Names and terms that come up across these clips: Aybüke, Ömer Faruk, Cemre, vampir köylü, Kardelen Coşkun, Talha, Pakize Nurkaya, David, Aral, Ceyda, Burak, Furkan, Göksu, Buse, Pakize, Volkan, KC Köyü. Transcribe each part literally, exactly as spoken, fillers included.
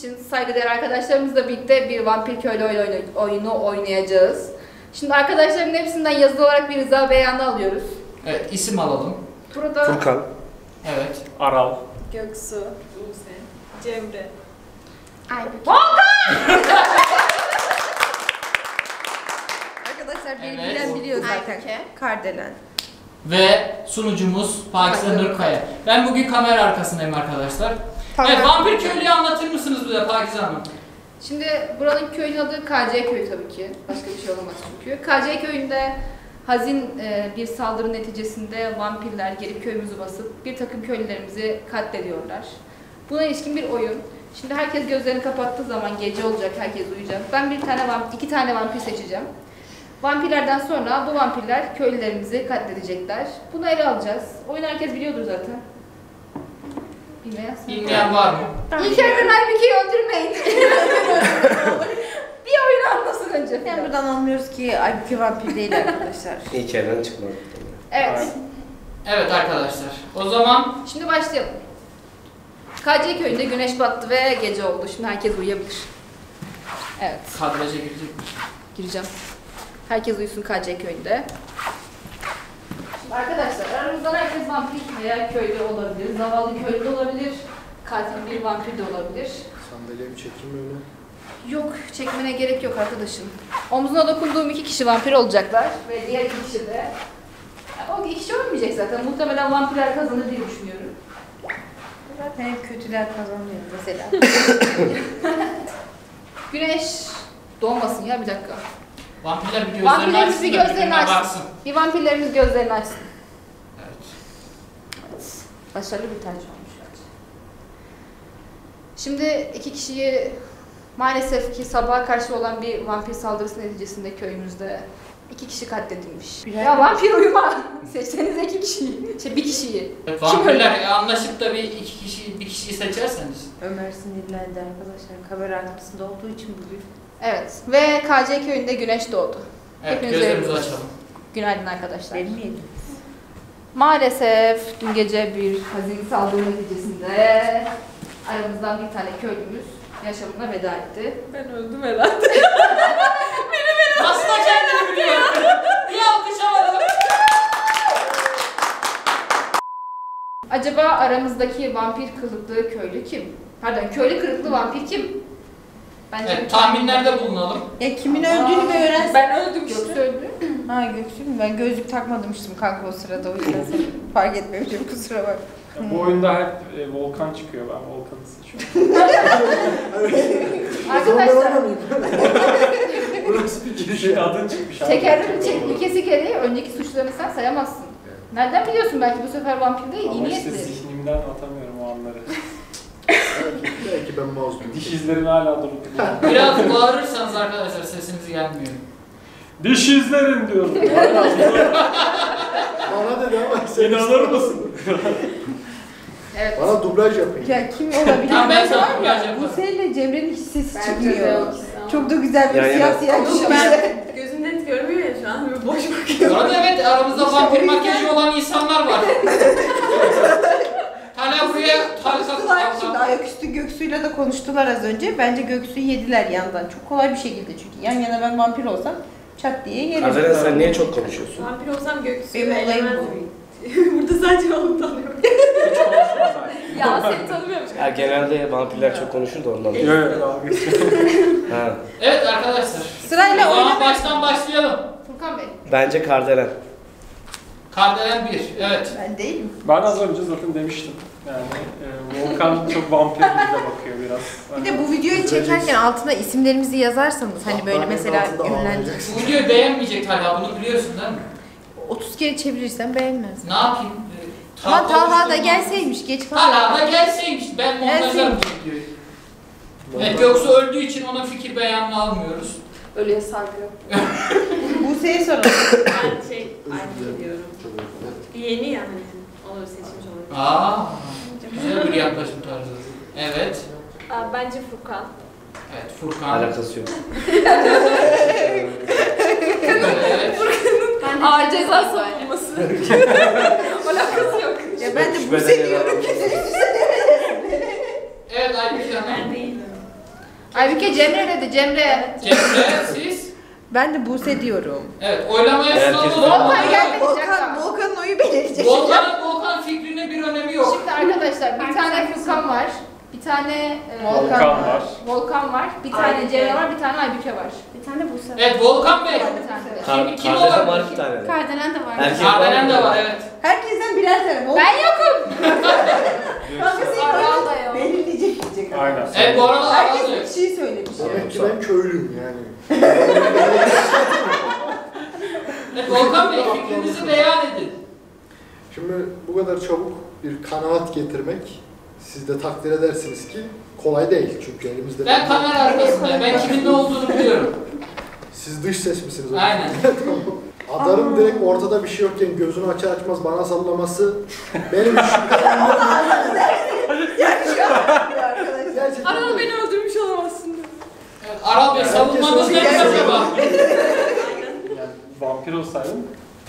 için saygıdeğer arkadaşlarımızla birlikte bir vampir köylü oyunu oynayacağız. Şimdi arkadaşların hepsinden yazılı olarak bir rıza beyanı alıyoruz. Evet, isim alalım. Burada Furkan. Evet. Aral. Göksu. Buse. Cemre. Aybüke. Volkan! Arkadaşlar birbirinden evet. biliyor zaten. Aybüke. Kardelen. Ve sunucumuz Pakize Nurkaya. Ben bugün kamera arkasındayım arkadaşlar. Tamam. Evet, vampir köylüyü anlatır mısınız bize Pakize Hanım? Şimdi buranın köyün adı K C Köyü tabii ki. Başka bir şey olamaz çünkü. K C Köyü'nde hazin bir saldırı neticesinde vampirler gelip köyümüzü basıp bir takım köylülerimizi katlediyorlar. Buna ilişkin bir oyun. Şimdi herkes gözlerini kapattığı zaman gece olacak, herkes uyuyacak. Ben bir tane vampir, iki tane vampir seçeceğim. Vampirlerden sonra bu vampirler köylülerimizi katledecekler. Bunu ele alacağız. Oyunu herkes biliyordur zaten. Bilmeyen, Bilmeyen var mı? İlk evren Aybüke'yi öldürmeyin. Bir oyunu anlasın önce. Yani buradan anlıyoruz ki Aybüke vampir değil arkadaşlar. İlk evren çıkmadı. Evet. Evet arkadaşlar. O zaman... Şimdi başlayalım. K C köyünde güneş battı ve gece oldu. Şimdi herkes uyuyabilir. Evet. Kadraja girecek mi? Gireceğim. Herkes uyusun K C köyünde. Şimdi arkadaşlar aramızdan herkes vampir veya köylü olabilir. Zavallı köylü de olabilir. Katil bir vampir de olabilir. Sandalyemi çekeyim öyle. Yok, çekmene gerek yok arkadaşım. Omzuna dokunduğum iki kişi vampir olacaklar. Ve diğer iki kişi de. O iki kişi ölmeyecek zaten. Muhtemelen vampirler kazanır diye düşünüyorum. Zaten hep kötüler kazanıyor mesela. Güneş doğmasın ya, bir dakika. Vampirler bir gözlerini açsın, bir gözlerini açsın. Bir vampirlerimiz gözlerini açsın. Evet. Evet. Başarılı bir tercih olmuş bence. Şimdi iki kişiyi maalesef ki sabaha karşı olan bir vampir saldırısı neticesinde köyümüzde iki kişi katledilmiş. Güzel ya vampir uyuma. Seçsenize iki kişiyi. Şey, bir kişiyi. Evet, vampirler anlaşıp da bir iki kişi, bir kişiyi seçerseniz. Ömer sinirlendi arkadaşlar. Kamera arkasında olduğu için bugün. Evet ve K C köyünde güneş doğdu. Evet, hepiniz gözlerimizi açalım. Günaydın arkadaşlar. Benim maalesef dün gece bir hazin saldırı neticesinde aramızdan bir tane köylümüz yaşamına veda etti. Ben öldüm herhalde. Beni beni nasıl da kendini biliyor. Bir alkışlamadım. Acaba aramızdaki vampir kılıklı köylü kim? Pardon, köylü kılıklı vampir kim? Bence evet, tahminlerde bulunalım. Ya kimin Aa, öldüğünü bir öğrensin. Ben öldüm işte. Göksu öldü. Ha Göksu mu? Ben gözlük takmamıştım kanka o sırada. O yüzden fark etmemişim, kusura bak. Ya, bu oyunda hep e, Volkan çıkıyor. Ben Volkan'ı seçiyorum. Arkadaşlar. Burası bir girişi adın çıkmış. Tekerrür çek, ikisi kere önceki suçlarını sen sayamazsın. Nereden biliyorsun? Belki bu sefer vampir değil, iyi niyetli. Ama işte zihnimden atamıyorum o anları. Belki ben mazlum. Diş izlerim hala durup. Biraz bağırırsanız arkadaşlar sesiniz gelmiyor. Diş izlerim diyorum. Bana dedi ama sen inanır mısın? Evet. Bana dublaj yapayım. Ya kim olabilir? Ya ben sana dublaj yapayım. Buse ile Cemre'nin hiç sesi ben çıkmıyor. Çok da güzel bir siyah siyah kişi. Ben gözüm net görmüyor ya şu an. Böyle boş bakıyorum. Orada evet aramızda vampir makyajı olan insanlar var. Hala buraya tartıştılar. Şimdi ayaküstü Göksu'yla da konuştular az önce. Bence Göksu'yu yediler yandan. Çok kolay bir şekilde çünkü. Yan yana ben vampir olsam çat diye yerim. Azeren sen niye çok konuşuyorsun? Vampir olsam Göksu'yu elemem. Burada sadece onu tanıyorum. Ya seni tanımıyormuş. Ya genelde vampirler çok konuşur da ondan. Evet abi. Evet arkadaşlar. Sırayla oyuna baştan başlayalım. Furkan Bey. Bence Kardelen. Kardelen bir, evet. Ben değilim. Ben az önce zaten demiştim. Yani e, Volkan çok vampir gibi de bakıyor biraz. Bir de bu videoyu çekerken altına isimlerimizi yazarsanız hani böyle mesela ünlendir. Bu videoyu beğenmeyecek Talha, bunu biliyorsun değil mi? otuz kere çevirirsen beğenmez. Ne yapayım? Ama Talha da gelseymiş, geç falan. Talha da gelseymiş, ben montajlarım videoyu. Evet, yoksa öldüğü için ona fikir beyanını almıyoruz. Ölüye saygı yok. Buse'ye soralım. Ben şey, aynı diyorum. Yeni yani, onu seçmiş olabilir. Aaa, güzel bir yaklaşım tarzı. Evet. Aa, bence Furkan. Evet, Furkan. Alakası yok. Evet. Furkan'ın ağır ceza sorulması. Alakası yok. Ya ben de Buse diyorum ki. Evet, aynı şey. Ben değilim. Aybüke Cemre dedi, Cemre. Cemre, siz? Ben de Buse diyorum. Evet, oylamaya sunuldu. Volkan gelmedi. Volkan, Volkan'ın oyu belirleyecek. Volkan'ın Volkan fikrine bir önemi yok. Şimdi arkadaşlar, bir tane Furkan var. Bir tane Volkan, Volkan var. var. Volkan var. Bir tane Aybüke. Ceyda var, bir tane Aybüke var. Bir tane Buse var. Evet, Volkan Bey. Kardelen var bir tane. Kardelen de var. Kardelen de var, evet. Herkesten birer tane. Ben yokum. Aral da yok. Belirleyecek diyecek. Aynen. Evet, bu arada Aral da yok. Herkes bir şey söylemiş. Tabii ben köylüyüm yani. Evet, Volkan Bey, fikrinizi beyan edin. Şimdi bu kadar çabuk bir kanaat getirmek, siz de takdir edersiniz ki kolay değil çünkü elimizde... Ben kamera arkasındayım, ben kimin ne olduğunu biliyorum. Siz dış ses misiniz? Aynen. Adarın direkt ortada bir şey yokken gözünü açar açmaz bana sallaması benim için... Allah'ım gerçekten... Aral beni öldürmüş olamazsın. Aral Bey, savunmanız ne acaba? Vampir olsaydım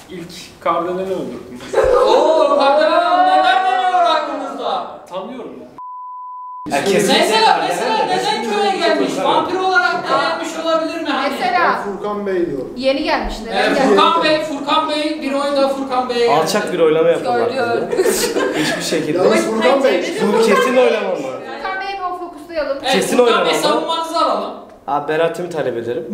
ilk Kardelen'i öldürdüm. Ooo, Kardelen neler deniyor aklınızda? Tanıyorum ya. Mesela, mesela neden köye gelmiş? Vampir olarak da gelmiş olabilir mi? Hani? Mesela Furkan Bey diyor. Yeni gelmiş. Neden gelmiş? Furkan Bey, Furkan Bey bir oyunda Furkan Bey'e geldi. Alçak bir oylama yapıyorlar. Hiçbir şekilde. Ya Furkan Bey, bunu kesin oylama mı? Furkan Bey'i o fokuslayalım. Kesin oylama mı? Furkan Bey, savunmanızı alalım. Abi beraatimi talep ederim.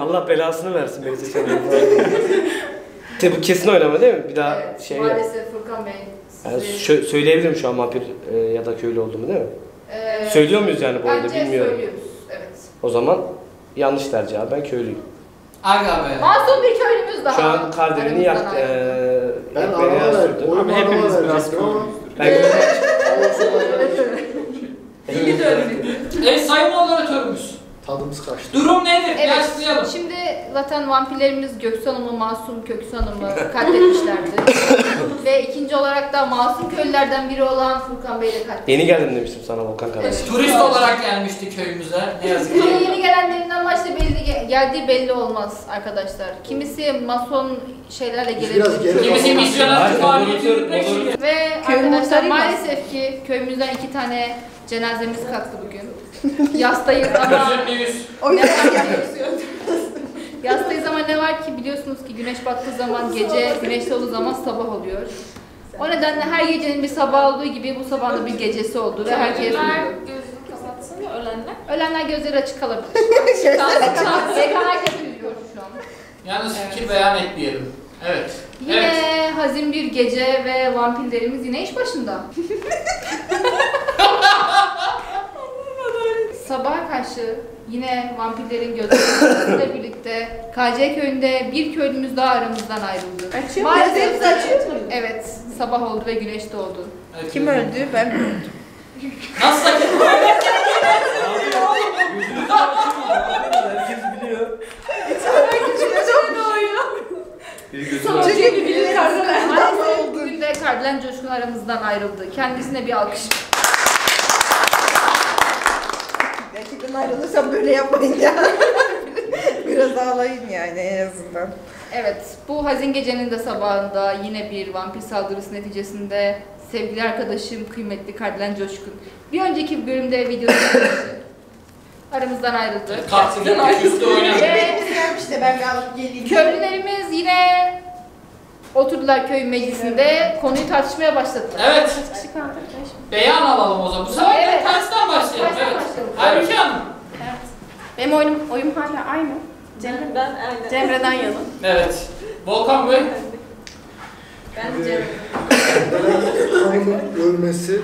Allah belasını versin Bey'e canım. Bu kesin oylama değil mi? Bir daha evet, şey. Maalesef Furkan Bey. Yani size... Söyleyebilirim şu an vampir e, ya da köylü olduğumu değil mi? Ee, Söylüyor muyuz yani bu arada bilmiyorum. Söylüyoruz, evet. O zaman yanlış tercih abi, ben köylüyüm. Aga be. Masum bir köylümüz daha. Şu an Kardelen'i yaktı. E, ben Aral'a verdim. Ama hepimiz biraz köylüyüzdür. Ben köylüyüm. E sayın moderatörümüz. Tadımız kaçtı. Durum nedir? Evet, şimdi zaten vampirlerimiz Göksu Hanım'ı, Masum Köksu Hanım'ı katletmişlerdi. Ve ikinci olarak da masum köylülerden biri olan Furkan Bey'i de katletmişti. Yeni geldim demiştim sana Volkan kardeşim. Evet, turist olarak gelmişti köyümüze. Ne yazık ki. Yeni gelenlerin amaçlı belli, geldiği belli olmaz arkadaşlar. Kimisi mason şeylerle gelebilir. Kimisi misyoner faaliyeti yürütmek için. Ve arkadaşlar maalesef ki köyümüzden iki tane cenazemiz kalktı bugün. Yastayız ama ne Yastayız ama ne var ki biliyorsunuz ki güneş battığı zaman gece, güneşli olduğu zaman sabah oluyor. O nedenle her gecenin bir sabah olduğu gibi bu sabah da bir gecesi oldu ve herkes... Ölenler gözünü kapatsın ve ölenler? Ölenler gözleri açık kalabilir. Vekan herkes biliyor şu an. Yalnız fikir beyan etmeyelim. Evet. Yine evet. Hazin bir gece ve vampirlerimiz yine iş başında. Sabaha karşı yine vampirlerin gözleriyle birlikte K C Köyü'nde bir köylümüz daha aramızdan ayrıldı. Açıyor mu? Maalesef açıyor mu? Evet, sabah oldu ve güneş doğdu. Evet, kim öldü? Mi? Ben mi öldüm? Nasıl açıyor? Herkes biliyor. Sadece birbirleri Kardelen oldu. Bugün de Kardelen Coşkun aramızdan ayrıldı. Kendisine bir alkış. Gerçekten ayrılırsam böyle yapmayın ya. Biraz ağlayayım yani en azından. Evet, bu hazin gecenin de sabahında yine bir vampir saldırısı neticesinde sevgili arkadaşım, kıymetli Kardelen Coşkun bir önceki bölümde videoda aramızdan ayrıldı. Katilden ayrıldı oynadı. Evimiz gelmişti, ben bir alıp geleyim. Köylülerimiz yine oturdular köy meclisinde, konuyu tartışmaya başladılar. Evet. Beyan alalım o zaman. Bu sefer evet. tersten başlayalım. Tersten evet. başlayalım. Aybüke Hanım. Evet. Benim oyunum, oyum hala aynı. Cemre'den aynı. Cemre'den yana. Evet. Volkan Bey. Ben Cemre. Volkan'ın ölmesi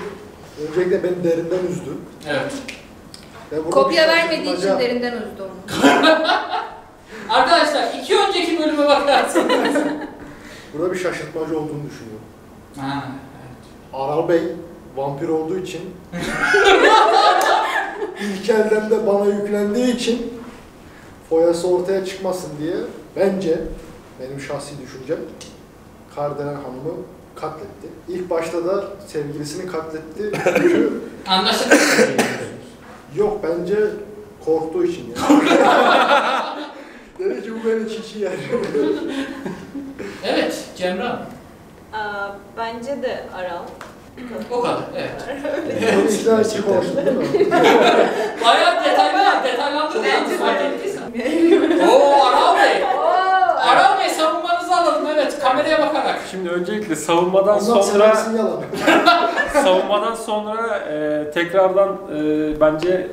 öncelikle beni derinden üzdü. Evet. Kopya vermediği için bacağı... derinden üzdü onu. Arkadaşlar iki önceki bölüme bakarsınız. Burada bir şaşırtmacı olduğunu düşünüyorum. Ha, evet. Aral Bey vampir olduğu için ilk elden de bana yüklendiği için foyası ortaya çıkmasın diye bence benim şahsi düşüncem Kardelen Hanım'ı katletti. İlk başta da sevgilisini katletti. Çünkü... Anlaşıldı. Yok bence korktuğu için yani. Dedi ki bu beni çiçi yer. Evet Cemre. Aa, bence de Aral. O kadar, evet. Bu işler açık oldu değil mi? Bayağı detaylı, detaylandırdı yalnız fark ettiysen. Ooo Aral Bey! Aral Bey savunmanızı alalım, evet, kameraya bakarak. Şimdi öncelikle savunmadan sonra... savunmadan sonra e, tekrardan e, bence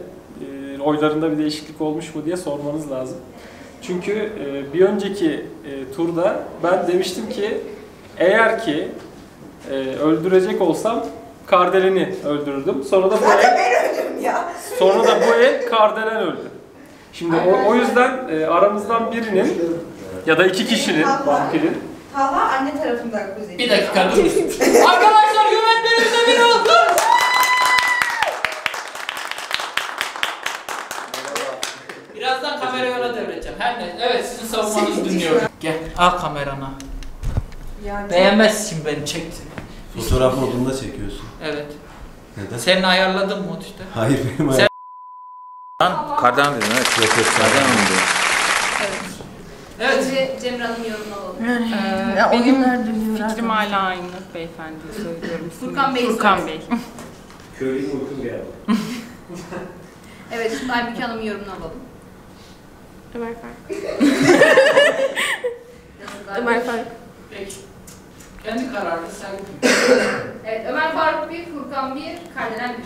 e, oylarında bir değişiklik olmuş mu diye sormanız lazım. Çünkü e, bir önceki e, turda ben demiştim ki eğer ki e, öldürecek olsam Kardelen'i öldürürdüm. Sonra da bu el, ya. Sonra da bu el Kardelen öldü. Şimdi o, o yüzden e, aramızdan birinin ya da iki kişinin vampirin. Talha anne tarafından kuzey. Bir dakika dur. Arkadaşlar güvenlerimize bir olsun. Birazdan kamerayı ona devredeceğim. Her neyse. Evet sizin savunmanızı dinliyorum. Gel al kamerana. Yani... Beğenmezsin beni çekti. Fotoğraf modunda çekiyorsun. Evet. Neden? Senin ayarladığın mod işte. Hayır benim ayarladığım. Sen... Kardan dedin evet. Kardan dedin. Evet. Evet. Önce Cemre Hanım yorumunu alalım. Ee, ya, benim fikrim hala aynı beyefendi söylüyorum. Furkan Bey. Furkan Bey. Köylü uykum geldi. Evet, şimdi Aybüke Hanım'ın yorumunu alalım. Ömer Faruk. Ömer Faruk. Peki. Kendi kararını sen Evet, Ömer Faruk bir, Furkan bir, Kardelen bir.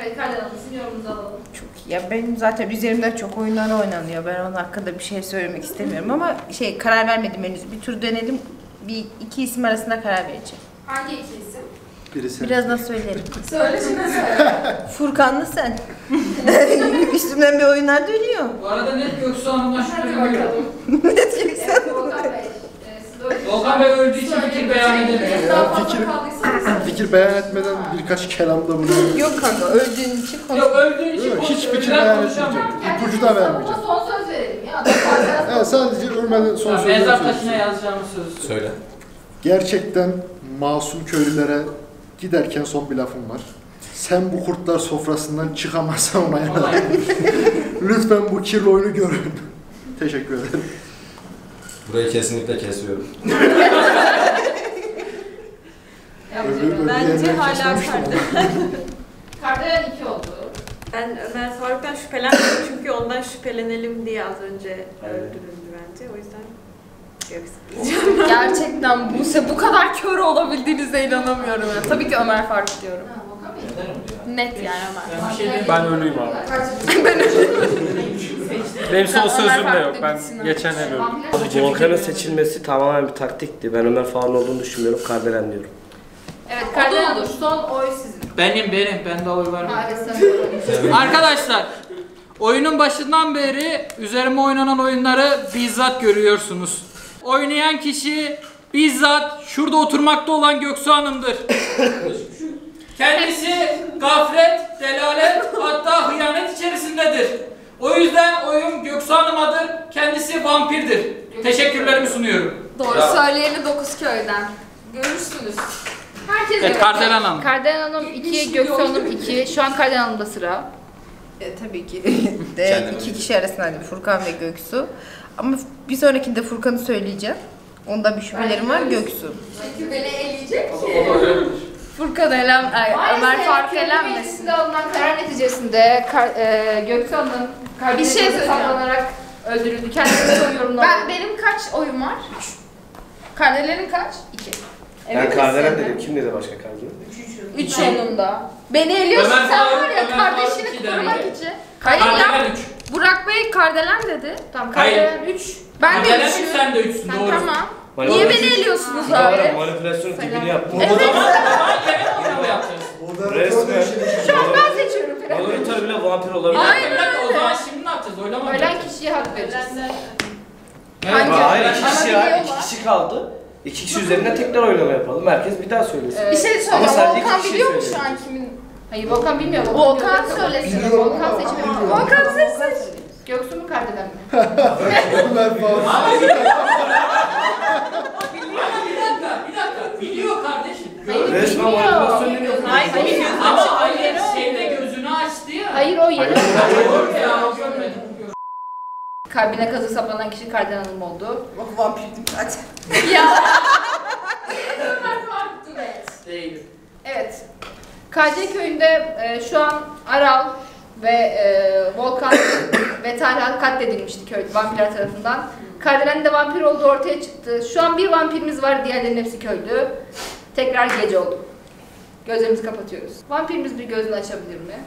Evet, Kardelen Hanım'ın yorumunuzu alalım. Çok iyi. Ya benim zaten üzerimde çok oyunlar oynanıyor. Ben onun hakkında bir şey söylemek istemiyorum ama şey karar vermedim henüz. Bir tur denedim. Bir iki isim arasında karar vereceğim. Hangi iki isim? Birisi. Birazdan söylerim. Söyle şimdi söyle. Furkanlı sen. Üstümden bir oyunlar dönüyor. Bu arada net Göksu Hanım'dan şuraya bakalım. Net Göksu Hanım'dan. Evet, Volkan Bey öldüğü için fikir beyan edemiyor. Ya, fikir, fikir beyan etmeden birkaç kelam da bulunuyor. Yok kanka, öldüğün için konuşma. Yok, öldüğün için konuşma. Hiç fikir beyan etmeyecek. İpucu da vermeyecek. Ama son söz verelim ya. Evet, sadece ölmeden son sözü. Mezar taşına yazacağımız sözü söyle. Gerçekten masum köylülere giderken son bir lafım var. Sen bu kurtlar sofrasından çıkamazsan ona yanar. Lütfen bu kirli oyunu görün. Teşekkür ederim. Burayı kesinlikle kesiyorum. Öbür, bence hala Kardelen. Kardelen iki oldu. Ben Ömer Faruk'tan şüphelenmedim çünkü ondan şüphelenelim diye az önce öldürüldü bence. O yüzden yok. Gerçekten Buse bu kadar kör olabildiğinize inanamıyorum. Yani. Tabii ki Ömer Faruk diyorum. Net yani Ömer. Ben, ben ölüyüm abi. Ben ölüyüm. Benim son sözüm de yok. Ben geçen el öldüm. Volkan'ın seçilmesi tamamen bir taktikti. Ben Ömer Faruk'un olduğunu düşünmüyorum. Kardelen diyorum. Evet, Kardelen olur. Son oy sizin. Benim, benim. Bende oy var. Arkadaşlar, oyunun başından beri üzerime oynanan oyunları bizzat görüyorsunuz. Oynayan kişi bizzat şurada oturmakta olan Göksu Hanım'dır. Kendisi gaflet, delalet, hatta hıyanet içerisindedir. O yüzden oyum Göksu Hanım'adır, kendisi vampirdir. Teşekkürlerimi sunuyorum. Doğru söyleyeni dokuz köyden. Görürsünüz. Herkes evet, Kardelen Hanım. Kardelen Hanım iki, Göksu Hanım iki. Şu an Kardelen Hanım'da sıra. E, tabii ki. De, iki kişi arasında Furkan ve Göksu. Ama bir sonrakinde Furkan'ı söyleyeceğim. Onda bir şüphelerim var, Göksu. Çünkü beni eleyecek ki. Furkan elem, Ömer Faruk elenmesin. Alınan karar neticesinde Kar, e, Göksu Hanım bir şey saklanarak öldürüldü. Kendisi yorumladı. Ben, benim kaç oyum var? Üç. Kardelen'in kaç? İki. Evet, ben Kardelen dedim. Kim dedi başka Kardelen? Üçüncü. Üç onunda. Beni eliyorsun Ömer sen var ya Ömer kardeşini korumak için. Kardelen üç. Burak Bey Kardelen dedi. Tamam Kardelen üç. Ben de üçüm. Sen de üçsün doğru. Tamam. Niye beni eliyorsunuz abi? Manipülasyonun tipini yaptım. Evet. Resmen. Şu an ben seçiyorum. Valoritör bile vampir olabilir. Hayır o zaman şimdi ne yapacağız? Oylama mı? Ölen kişiye hak vereceğiz. Hayır iki kişi kaldı. İki kişi üzerine tekrar oylama yapalım. Herkes bir daha söylesin. Ee, bir şey söyleyeyim. Volkan biliyor mu şu an kimin? Hayır Volkan bilmiyor. Volkan söylesin. Volkan seçmiyor. Volkan seçsin. Göksu mu Kardelen mi? Ömer Faruk. Ama bir dakika, bir dakika. Biliyor kardeşim. Resmen manipülasyon ediyor. Hayır, hayır. Ama hayır şeyde gözünü açtı ya. Hayır o yeri. Kalbine kazık saplanan kişi Kardelen Hanım oldu. Bak vampirdim zaten. Ya. Ömer Faruk'tu evet. Değil. Evet. K C Köyü'nde e, şu an Aral ve e, Volkan ve Talha katledilmişti köy vampirler tarafından. Kardelen de vampir olduğu ortaya çıktı. Şu an bir vampirimiz var, diğerlerinin hepsi köylü. Tekrar gece oldu. Gözlerimizi kapatıyoruz. Vampirimiz bir gözünü açabilir mi?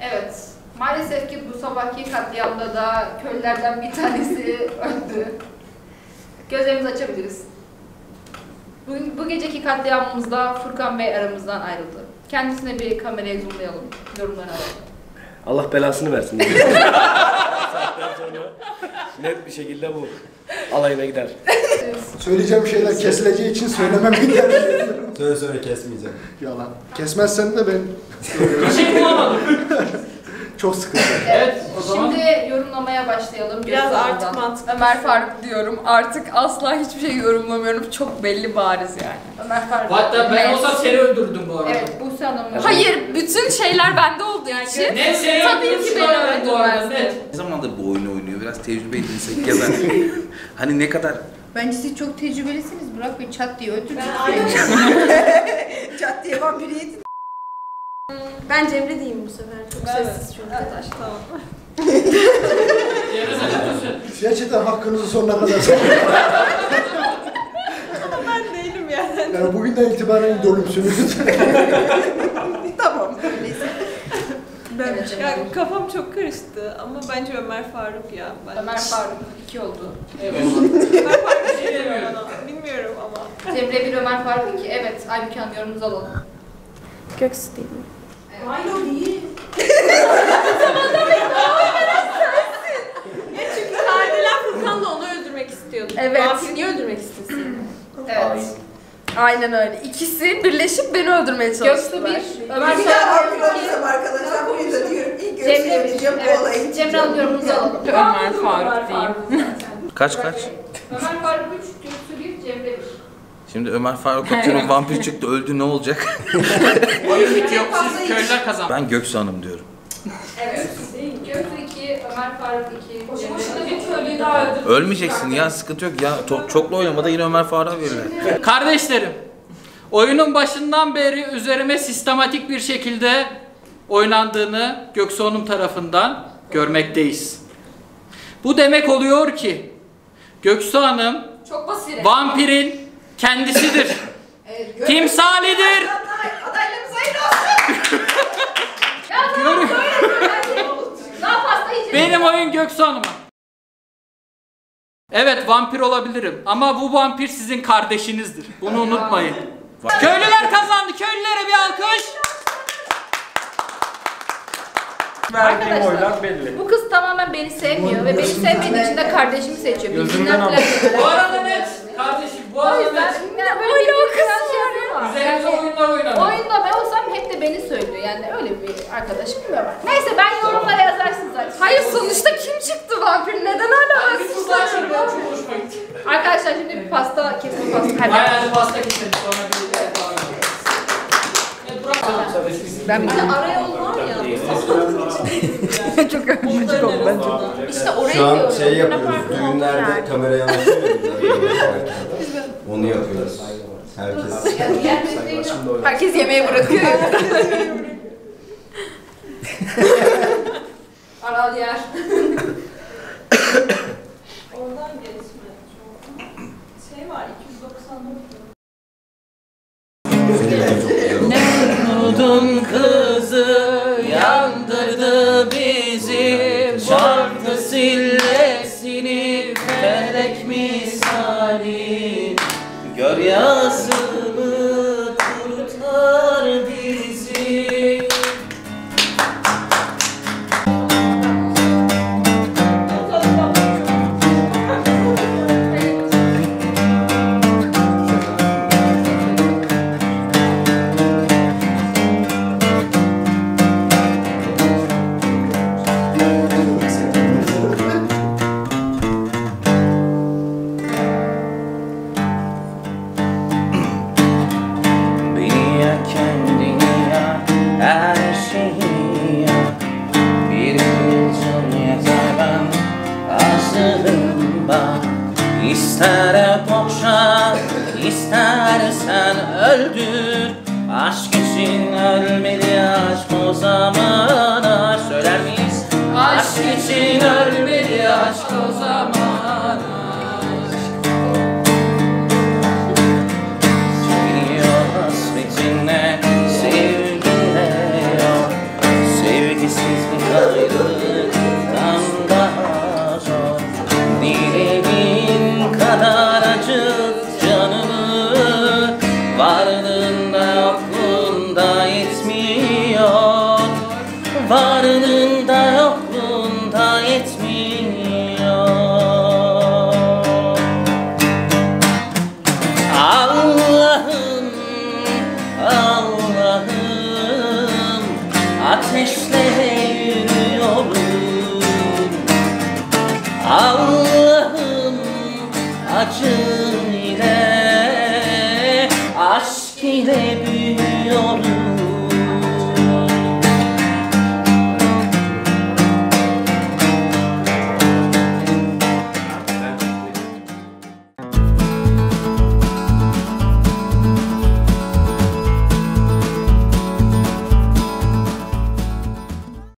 Evet. Maalesef ki bu sabahki katliamda da köylülerden bir tanesi öldü. Gözlerimizi açabiliriz. Bugün, bu geceki katliamımızda Furkan Bey aramızdan ayrıldı. Kendisine bir kamerayı zoomlayalım, yorumlarını alalım. Allah belasını versin. Net bir şekilde bu alayına gider. Söyleyeceğim şeyler kesileceği için söylemem gider. Söyle söyle kesmeyeceğim. Yalan. Kesmezsen de ben... Bir şey bulamadım. Çok sıkıntı. Evet, o zaman... Şimdi yorumlamaya başlayalım. Biraz artık mantıklı. Ömer Faruk diyorum. Artık asla hiçbir şey yorumlamıyorum. Çok belli, bariz yani. Ömer Faruk. Hatta ben olsam seni öldürdüm bu arada. Evet, Buse Hanım. Hayır, bütün şeyler bende olduğu için. Ne şey? Tabii ki beni öldürmez. Ne zamandır bu oyunu oynuyor? Biraz tecrübe edinsek ya da. Hani ne kadar... Bence siz çok tecrübelisiniz. Burak Bey çat diye öldürdüm. Ben aynen. Çat diye vampiri yedim. Ben Cemre diyeyim bu sefer. Çok evet. Sessiz çünkü. Evet, evet. Tamam. Cemre sessiz. Gerçekten hakkınızı sonuna kadar çekin. Ben değilim yani. Yani bugünden itibaren idolümsünüz. Tamam. Öyleyse. Ben evet, ya, kafam çok karıştı ama bence Ömer Faruk ya. Bence. Ömer Faruk iki oldu. Evet. Ömer Faruk şey demiyor ona. Bilmiyorum ama. Cemre bir, Ömer Faruk iki. Evet. Aybüke Hanım, yorumunuzu alalım. Göksu değil mi? Hayır değil. Zamandan beri bana veren sensin. Ya çünkü Kardelen Furkan'la onu öldürmek istiyordu. Evet. Vampir niye öldürmek istesin? Evet. Aynen öyle. İkisi birleşip beni öldürmeye çalıştılar. Göksu bir. Ömer bir daha vampir olacağım arkadaşlar. Bunu da diyorum. İlk Göksu'ya yapacağım bu olayı. Cemre alıyorumuzu alalım. Ömer Faruk diyeyim. Kaç kaç? Ömer Faruk üç, Göksu bir, Cemre bir. Şimdi Ömer Faruk atıyorum, vampir çıktı öldü, ne olacak? Vampir yok, siz köylüler kazandı. Ben Göksu Hanım diyorum. Evet, Göksu iki, Ömer Faruk iki. Boşu boşuna bir köylüyü daha öldürdüm. Ölmeyeceksin ya, sıkıntı yok ya. Çoklu oynamada yine Ömer Faruk'a verirler. Kardeşlerim, oyunun başından beri üzerime sistematik bir şekilde oynandığını Göksu Hanım tarafından görmekteyiz. Bu demek oluyor ki Göksu Hanım çok basiret. Vampirin kendisidir. Evet, timsalidir. Adaylarımız hayırlı olsun. Ya tamam, böyle daha fazla içelim. Benim oyun Göksu Hanım'a. Evet, vampir olabilirim ama bu vampir sizin kardeşinizdir. Bunu unutmayın. Köylüler kazandı. Köylülere bir alkış. Verdiğim oylar belli. Bu kız tamamen beni sevmiyor ve beni sevmediği için de kardeşimi seçiyor. Gözümden alın. Bu arada net. Kardeşim bu arada net. Öyle o kız var. Üzerinize oyunlar oynanıyor. Oyunda ben olsam hep de beni söylüyor. Yani öyle bir arkadaş bilmiyorum. Neyse, ben yorumlara yazarsınız artık. Hayır, sonuçta kim çıktı vampir? Neden hala ben kızlar şöyle çok hoşuma gitti. Arkadaşlar şimdi bir pasta kesin pasta. Aynen, pasta kesin. Sonra bir de ben bir araya olmam ya. Çok ömürcük oldu bence. İşte oraya şu an diyorum. Şey yapıyoruz, düğünlerde yani. Kameraya onu yapıyoruz. Herkes. Herkes yemeği bırakıyor. Aral yer. Oradan geçme. Şey var, iki yüz doksan dört. Ne? Dudun kızı yandırdı bizi, çarptı sillesini felek misali. Gör yazımı kurtar bizi. İster boşa İstersen öldür, aşk için ölmeli aşk o zamana. Söyler miyiz? Aşk, aşk için ölmeli aşk o zamana. Seviyor hasretinle, sevgiyle yok. Sevgisizlik ayrılıktan daha zor. Dilediğin kadar acı. Varının da yokluğun da yetmiyor. Allah'ım, Allah'ım, ateşlere yürüyorum. Allah'ım, acın ile, aşk ile büyüyorum.